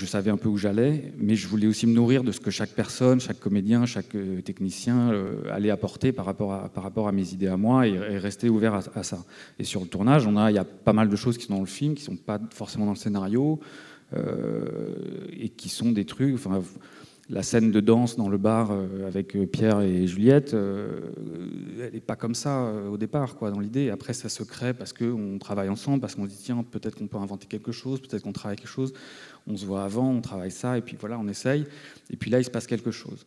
je savais un peu où j'allais, mais je voulais aussi me nourrir de ce que chaque personne, chaque comédien, chaque technicien allait apporter par rapport à mes idées à moi, et rester ouvert à ça. Et sur le tournage, il y a pas mal de choses qui sont dans le film, qui ne sont pas forcément dans le scénario, et qui sont des trucs... Enfin, la scène de danse dans le bar avec Pierre et Juliette, elle n'est pas comme ça au départ, quoi, dans l'idée. Après, ça se crée parce qu'on travaille ensemble, parce qu'on se dit, tiens, peut-être qu'on peut inventer quelque chose, peut-être qu'on travaille quelque chose. On se voit avant, on travaille ça, et puis voilà, on essaye. Et puis là, il se passe quelque chose.